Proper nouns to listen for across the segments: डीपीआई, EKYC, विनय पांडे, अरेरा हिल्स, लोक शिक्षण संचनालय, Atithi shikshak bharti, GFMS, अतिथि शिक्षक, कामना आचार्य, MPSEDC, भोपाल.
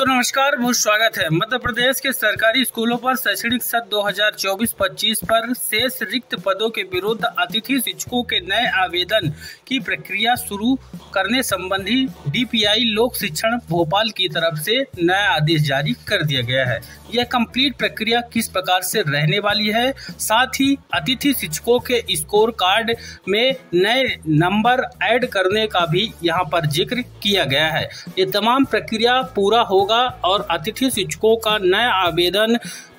दोस्तों नमस्कार, बहुत स्वागत है। मध्य प्रदेश के सरकारी स्कूलों पर शैक्षणिक सत्र 2024-25 पर शेष रिक्त पदों के विरुद्ध अतिथि शिक्षकों के नए आवेदन की प्रक्रिया शुरू करने संबंधी डीपीआई लोक शिक्षण भोपाल की तरफ से नया आदेश जारी कर दिया गया है। यह कंप्लीट प्रक्रिया किस प्रकार से रहने वाली है, साथ ही अतिथि शिक्षकों के स्कोर कार्ड में नए नंबर ऐड करने का भी यहाँ पर जिक्र किया गया है। ये तमाम प्रक्रिया पूरा होगा और अतिथि शिक्षकों का नया आवेदन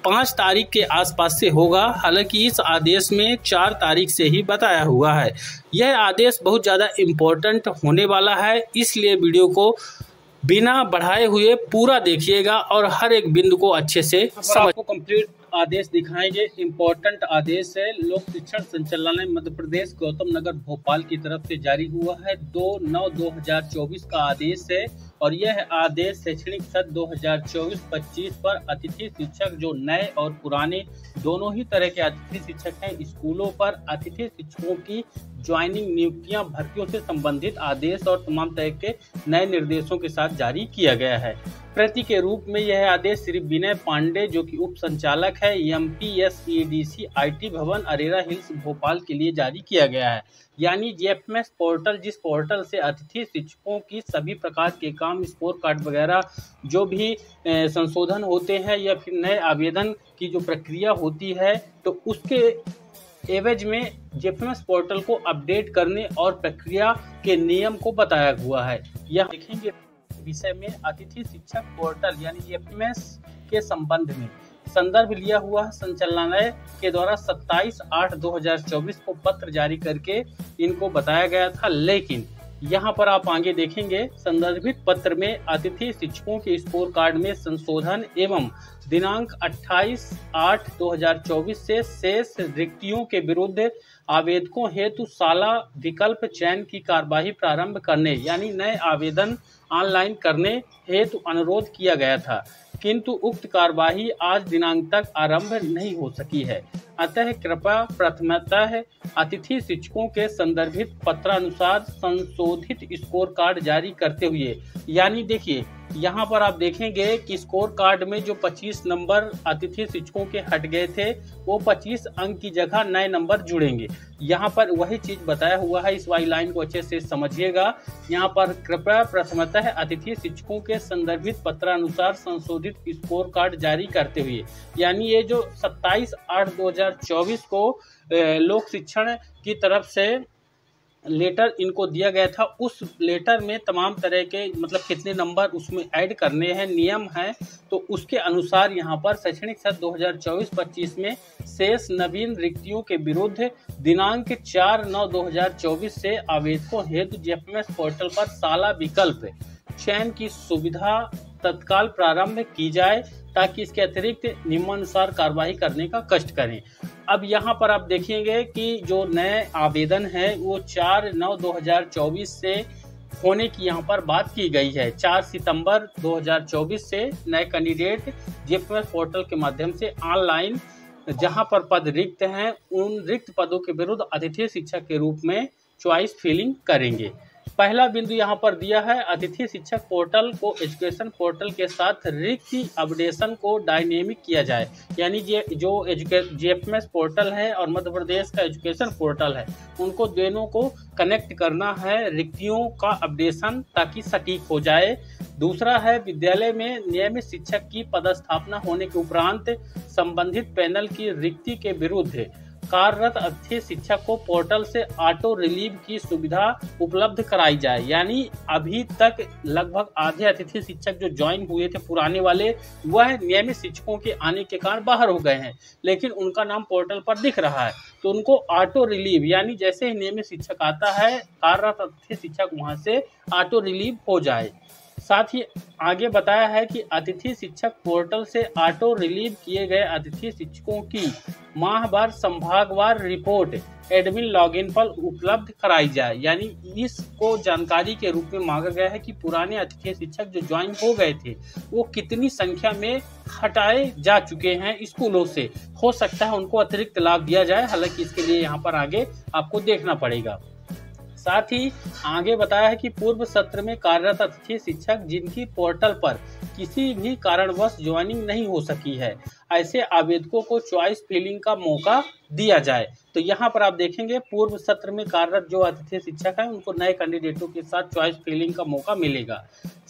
5 तारीख के आसपास से होगा। हालांकि इस आदेश में 4 तारीख से ही बताया हुआ है। यह आदेश बहुत ज़्यादा इम्पोर्टेंट होने वाला है, इसलिए वीडियो को बिना बढ़ाए हुए पूरा देखिएगा और हर एक बिंदु को अच्छे से समझ। कंप्लीट आदेश दिखाएंगे, इम्पोर्टेंट आदेश है। लोक शिक्षण संचालनालय मध्य प्रदेश गौतम नगर भोपाल की तरफ से जारी हुआ है। 2/9/2024 का आदेश है और यह आदेश शैक्षणिक सत्र 2024-25 पर अतिथि शिक्षक, जो नए और पुराने दोनों ही तरह के अतिथि शिक्षक हैं, स्कूलों पर अतिथि शिक्षकों की ज्वाइनिंग, नियुक्तियां, भर्तियों से संबंधित आदेश और तमाम तरह के नए निर्देशों के साथ जारी किया गया है। प्रति के रूप में यह आदेश श्री विनय पांडे, जो कि उप संचालक है MPSEDC IT भवन अरेरा हिल्स भोपाल के लिए जारी किया गया है। यानी GFMS पोर्टल, जिस पोर्टल से अतिथि शिक्षकों की सभी प्रकार के काम, स्कोर कार्ड वगैरह जो भी संशोधन होते हैं या फिर नए आवेदन की जो प्रक्रिया होती है, तो उसके एवज में GFMS पोर्टल को अपडेट करने और प्रक्रिया के नियम को बताया हुआ है। यह देखेंगे विषय में अतिथि शिक्षक पोर्टल यानी GFMS के संबंध में संदर्भ लिया हुआ संचालनालय के द्वारा 27/8/2024 को पत्र जारी करके इनको बताया गया था। लेकिन यहाँ पर आप आगे देखेंगे, संदर्भित पत्र में अतिथि शिक्षकों के स्कोर कार्ड में संशोधन एवं दिनांक 28/8/2024 से शेष रिक्तियों के विरुद्ध आवेदकों हेतु शाला विकल्प चयन की कार्यवाही प्रारंभ करने यानी नए आवेदन ऑनलाइन करने हेतु अनुरोध किया गया था, किंतु उक्त कार्यवाही आज दिनांक तक आरंभ नहीं हो सकी है। अतः कृपया प्रथमतः अतिथि शिक्षकों के संदर्भित पत्रानुसार संशोधित स्कोर कार्ड जारी करते हुए, यानी देखिए यहाँ पर आप देखेंगे कि स्कोर कार्ड में जो 25 नंबर अतिथि शिक्षकों के हट गए थे, वो 25 अंक की जगह नए नंबर जुड़ेंगे। यहाँ पर वही चीज बताया हुआ है, इस वाई लाइन को अच्छे से समझिएगा। यहाँ पर कृपया प्रथमतः अतिथि शिक्षकों के संदर्भित पत्रानुसार संशोधित स्कोर कार्ड जारी करते हुए, यानी ये जो 27/8/2024 को लोक शिक्षण की तरफ से लेटर इनको दिया गया था, उस लेटर में तमाम तरह के मतलब कितने नंबर उसमें ऐड करने हैं, नियम हैं, तो उसके अनुसार यहाँ पर शैक्षणिक सत्र 2024-25 में शेष नवीन रिक्तियों के विरुद्ध दिनांक 4/9/2024 से आवेदकों हेतु GFMS पोर्टल पर शाला विकल्प चयन की सुविधा तत्काल प्रारंभ की जाए, ताकि इसके अतिरिक्त नियमानुसार कार्यवाही करने का कष्ट करें। अब यहाँ पर आप देखेंगे कि जो नए आवेदन है वो 4/9/2024 से होने की यहाँ पर बात की गई है। 4 सितंबर 2024 से नए कैंडिडेट GFMS पोर्टल के माध्यम से ऑनलाइन जहाँ पर पद रिक्त हैं, उन रिक्त पदों के विरुद्ध अतिथि शिक्षक के रूप में चॉइस फिलिंग करेंगे। पहला बिंदु यहाँ पर दिया है, अतिथि शिक्षक पोर्टल को एजुकेशन पोर्टल के साथ रिक्त अपडेशन को डायनेमिक किया जाए, यानी जो GFMS पोर्टल है और मध्य प्रदेश का एजुकेशन पोर्टल है, उनको दोनों को कनेक्ट करना है रिक्तियों का अपडेशन, ताकि सटीक हो जाए। दूसरा है, विद्यालय में नियमित शिक्षक की पदस्थापना होने के उपरांत संबंधित पैनल की रिक्ति के विरुद्ध कार्यरत अतिथि शिक्षक को पोर्टल से ऑटो रिलीव की सुविधा उपलब्ध कराई जाए। यानी अभी तक लगभग आधे अतिथि शिक्षक जो ज्वाइन हुए थे पुराने वाले, वह नियमित शिक्षकों के आने के कारण बाहर हो गए हैं, लेकिन उनका नाम पोर्टल पर दिख रहा है, तो उनको ऑटो रिलीव यानी जैसे ही नियमित शिक्षक आता है, कार्यरत अतिथि शिक्षक वहां से ऑटो रिलीव हो जाए। साथ ही आगे बताया है कि अतिथि शिक्षक पोर्टल से ऑटो रिलीव किए गए अतिथि शिक्षकों की माहवार संभागवार रिपोर्ट एडमिन लॉगिन पर उपलब्ध कराई जाए। यानी इसको जानकारी के रूप में मांगा गया है कि पुराने अतिथि शिक्षक जो ज्वाइन हो गए थे, वो कितनी संख्या में हटाए जा चुके हैं स्कूलों से, हो सकता है उनको अतिरिक्त लाभ दिया जाए। हालांकि इसके लिए यहाँ पर आगे आपको देखना पड़ेगा। साथ ही आगे बताया है कि पूर्व सत्र में कार्यरत अतिथि शिक्षक जिनकी पोर्टल पर किसी भी कारणवश ज्वाइनिंग नहीं हो सकी है, ऐसे आवेदकों को चॉइस फिलिंग का मौका दिया जाए। तो यहाँ पर आप देखेंगे पूर्व सत्र में कार्यरत जो अतिथि शिक्षक हैं उनको नए कैंडिडेटों के साथ चॉइस फिलिंग का मौका मिलेगा।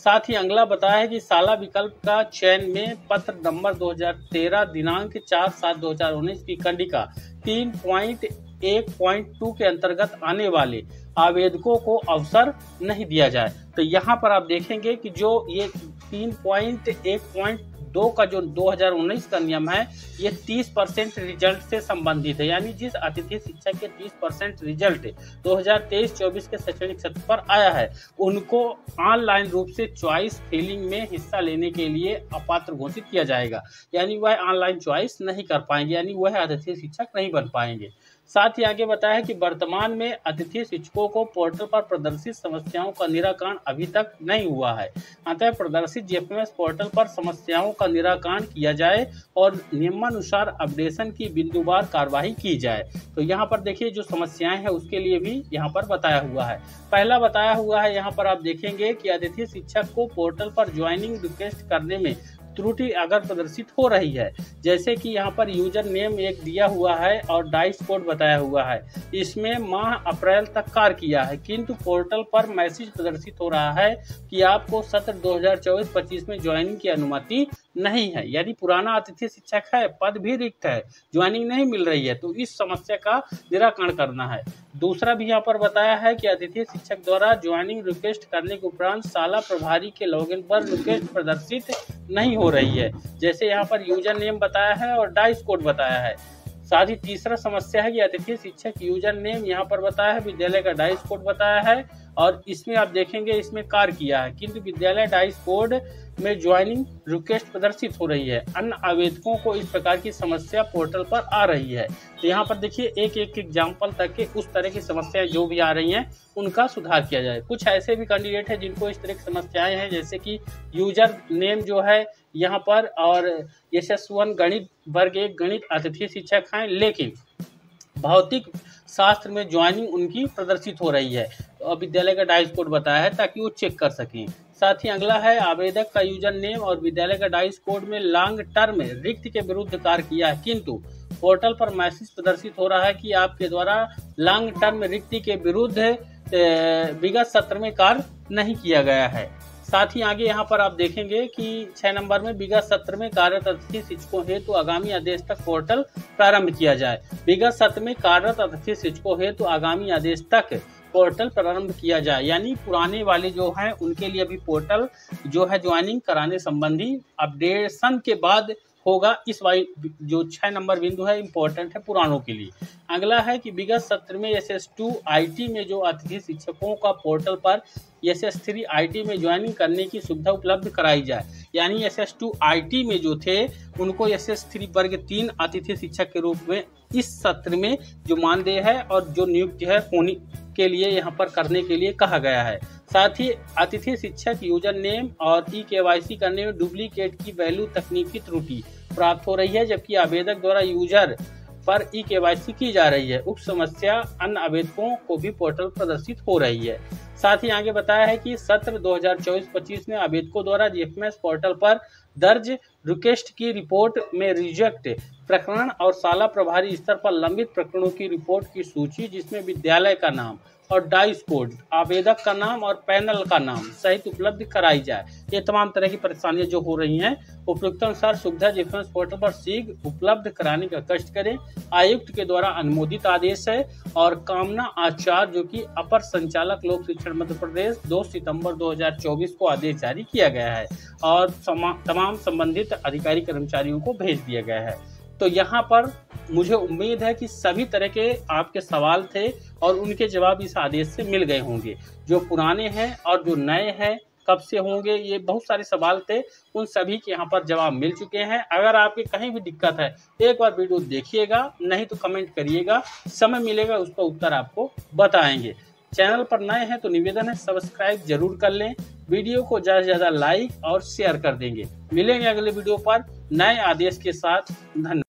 साथ ही अगला बताया है कि शाला विकल्प का चयन में पत्र नंबर 2013 दिनांक 4/7/2019 की कंडिका 3.1.2 के अंतर्गत आने वाले आवेदकों को अवसर नहीं दिया जाए। तो यहाँ पर आप देखेंगे कि जो ये 3.1.2 का जो 2019 का नियम है ये 30% रिजल्ट से संबंधित है, यानी जिस अतिथि शिक्षक के 30% रिजल्ट 2023-24 के शैक्षणिक सत्र पर आया है उनको ऑनलाइन रूप से चॉइस फिलिंग में हिस्सा लेने के लिए अपात्र घोषित किया जाएगा, यानी वह ऑनलाइन चॉइस नहीं कर पाएंगे, यानी वह अतिथि शिक्षक नहीं बन पाएंगे। साथ ही आगे बताया है कि वर्तमान में अतिथि शिक्षकों को पोर्टल पर प्रदर्शित समस्याओं का निराकरण अभी तक नहीं हुआ है, अतः प्रदर्शित जेपीएमएस पोर्टल पर समस्याओं का निराकरण किया जाए और नियमानुसार अपडेशन की बिंदुवार कार्रवाई की जाए। तो यहाँ पर देखिए जो समस्याएं हैं उसके लिए भी यहाँ पर बताया हुआ है। पहला बताया हुआ है, यहाँ पर आप देखेंगे कि अतिथि शिक्षक को पोर्टल पर ज्वाइनिंग रिक्वेस्ट करने में त्रुटि अगर प्रदर्शित हो रही है, जैसे कि यहाँ पर यूजर नेम एक दिया हुआ है और डाइस कोड बताया हुआ है, इसमें माह अप्रैल तक कार्य किया है, किंतु पोर्टल पर मैसेज प्रदर्शित हो रहा है कि आपको सत्र 2024-25 में ज्वाइनिंग की अनुमति नहीं है, यानी पुराना अतिथि शिक्षक है, पद भी रिक्त है, ज्वाइनिंग नहीं मिल रही है, तो इस समस्या का निराकरण करना है। दूसरा भी यहाँ पर बताया है कि अतिथि शिक्षक द्वारा ज्वाइनिंग रिक्वेस्ट करने के उपरांत शाला प्रभारी के लॉगिन पर रिक्वेस्ट प्रदर्शित नहीं हो रही है, जैसे यहाँ पर यूजर नेम बताया है और डाइस कोड बताया है। साथ ही तीसरा समस्या है कि अतिथि शिक्षक यूजर नेम यहाँ पर बताया है, विद्यालय का डाइस कोड बताया है और इसमें आप देखेंगे इसमें कार्य किया है, किंतु विद्यालय डाइस कोड में ज्वाइनिंग रिक्वेस्ट प्रदर्शित हो रही है। अन्य आवेदकों को इस प्रकार की समस्या पोर्टल पर आ रही है। तो यहाँ पर देखिए एक एग्जाम्पल तक के उस तरह की समस्याएं जो भी आ रही हैं उनका सुधार किया जाए। कुछ ऐसे भी कैंडिडेट हैं जिनको इस तरह की समस्याएं हैं, जैसे कि यूजर नेम जो है यहाँ पर और यशस्वन गणित वर्ग 1 गणित अतिथि शिक्षक हैं, लेकिन भौतिक शास्त्र में ज्वाइनिंग उनकी प्रदर्शित हो रही है और विद्यालय का डाइस कोड बताया है ताकि वो चेक कर सकें। साथ ही अगला है आवेदक का यूजर नेम और विद्यालय का डाइस कोड में लॉन्ग टर्म रिक्त के विरुद्ध कार्य किया है, किंतु पोर्टल पर मैसेज प्रदर्शित हो रहा है कि आपके द्वारा लॉन्ग टर्म रिक्ति के विरुद्ध विगत सत्र में कार्य नहीं किया गया है। साथ ही आगे यहाँ पर आप देखेंगे कि 6 नंबर में विगत सत्र में कार्यरत अतिथि शिक्षकों हेतु तो आगामी आदेश तक पोर्टल प्रारंभ किया जाए। विगत सत्र में कार्यरत अतिथि शिक्षकों हेतु तो आगामी आदेश तक पोर्टल प्रारंभ किया जाए, यानी पुराने वाले जो हैं उनके लिए भी पोर्टल जो है ज्वाइनिंग कराने संबंधी अपडेशन के बाद होगा। इस जो 6 नंबर बिंदु है इम्पोर्टेंट है पुरानों के लिए। अगला है कि विगत सत्र में SS2 IT में जो अतिथि शिक्षकों का पोर्टल पर SS3 IT में ज्वाइनिंग करने की सुविधा उपलब्ध कराई जाए, यानी SS2 IT में जो थे उनको SS3 वर्ग 3 अतिथि शिक्षक के रूप में इस सत्र में जो मानदेय है और जो नियुक्ति है होने के लिए यहाँ पर करने के लिए कहा गया है। साथ ही अतिथि शिक्षक यूजर नेम और EKYC करने में डुप्लीकेट की वैल्यू तकनीकी त्रुटि प्राप्त हो रही है, जबकि आवेदक द्वारा यूजर पर EKYC की जा रही है। उक्त समस्या अन्य आवेदकों को भी पोर्टल प्रदर्शित हो रही है। साथ ही आगे बताया है कि सत्र 2024-25 में आवेदकों द्वारा GFMS पोर्टल पर दर्ज रिक्वेस्ट की रिपोर्ट में रिजेक्ट प्रकरण और शाला प्रभारी स्तर पर लंबित प्रकरणों की रिपोर्ट की सूची, जिसमें विद्यालय का नाम और डाइस कोड, आवेदक का नाम और पैनल का नाम सहित उपलब्ध कराई जाए। ये तमाम तरह की परेशानियां जो हो रही हैं उपयुक्तानुसार सुविधा जीवन पोर्टल पर शीघ्र उपलब्ध कराने का कष्ट करें। आयुक्त के द्वारा अनुमोदित आदेश है और कामना आचार्य जो कि अपर संचालक लोक शिक्षण मध्य प्रदेश 2 सितंबर 2024 को आदेश जारी किया गया है और तमाम संबंधित अधिकारी कर्मचारियों को भेज दिया गया है। तो यहाँ पर मुझे उम्मीद है कि सभी तरह के आपके सवाल थे और उनके जवाब इस आदेश से मिल गए होंगे। जो पुराने हैं और जो नए हैं कब से होंगे, ये बहुत सारे सवाल थे, उन सभी के यहाँ पर जवाब मिल चुके हैं। अगर आपके कहीं भी दिक्कत है एक बार वीडियो देखिएगा, नहीं तो कमेंट करिएगा, समय मिलेगा उसका उत्तर आपको बताएंगे। चैनल पर नए हैं तो निवेदन है सब्सक्राइब जरूर कर लें, वीडियो को ज़्यादा से ज़्यादा लाइक और शेयर कर देंगे। मिलेंगे अगले वीडियो पर नए आदेश के साथ। धन्यवाद।